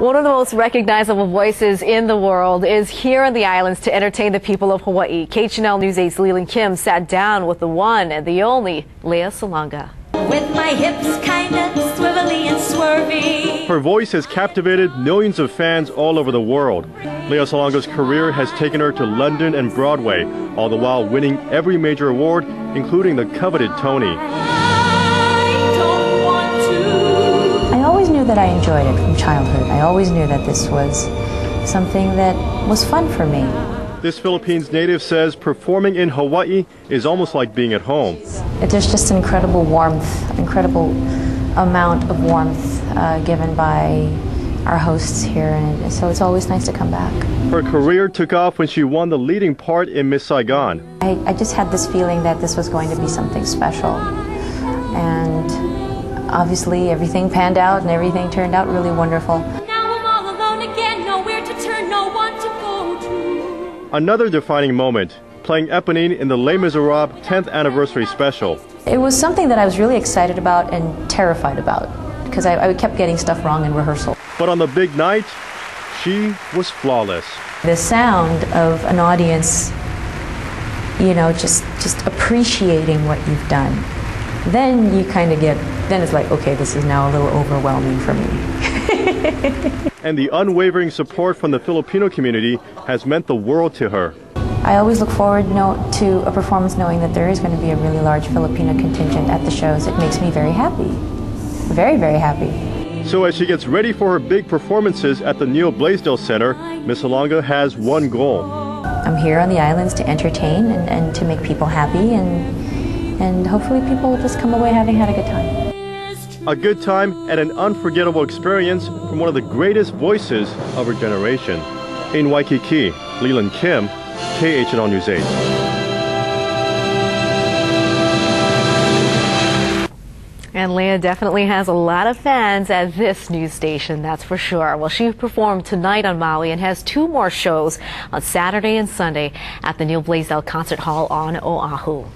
One of the most recognizable voices in the world is here on the islands to entertain the people of Hawaii. KHNL News 8's Leland Kim sat down with the one and the only Lea Salonga. With my hips kind of swivelly and swervy. Her voice has captivated millions of fans all over the world. Lea Salonga's career has taken her to London and Broadway, all the while winning every major award, including the coveted Tony. That I enjoyed it from childhood. I always knew that this was something that was fun for me. This Philippines native says performing in Hawaii is almost like being at home. There's just incredible warmth, incredible amount of warmth given by our hosts here, and so it's always nice to come back. Her career took off when she won the leading part in Miss Saigon. I just had this feeling that this was going to be something special, and obviously, everything panned out and everything turned out really wonderful. Now I'm all alone again, nowhere to turn, no one to go to. Another defining moment, playing Eponine in the Les Misérables 10th anniversary special. It was something that I was really excited about and terrified about because I kept getting stuff wrong in rehearsal. But on the big night, she was flawless. The sound of an audience, you know, just appreciating what you've done. Then you kind of get, then it's like, okay, this is now a little overwhelming for me. And the unwavering support from the Filipino community has meant the world to her. I always look forward to a performance knowing that there is going to be a really large Filipino contingent at the shows. It makes me very happy. Very, very happy. So as she gets ready for her big performances at the Neal Blaisdell Center, Miss Salonga has one goal. I'm here on the islands to entertain and to make people happy, and hopefully people will just come away having had a good time. A good time and an unforgettable experience from one of the greatest voices of her generation. In Waikiki, Leland Kim, KHNL News 8. And Lea definitely has a lot of fans at this news station, that's for sure. Well, she performed tonight on Maui and has two more shows on Saturday and Sunday at the Neal Blaisdell Concert Hall on Oahu.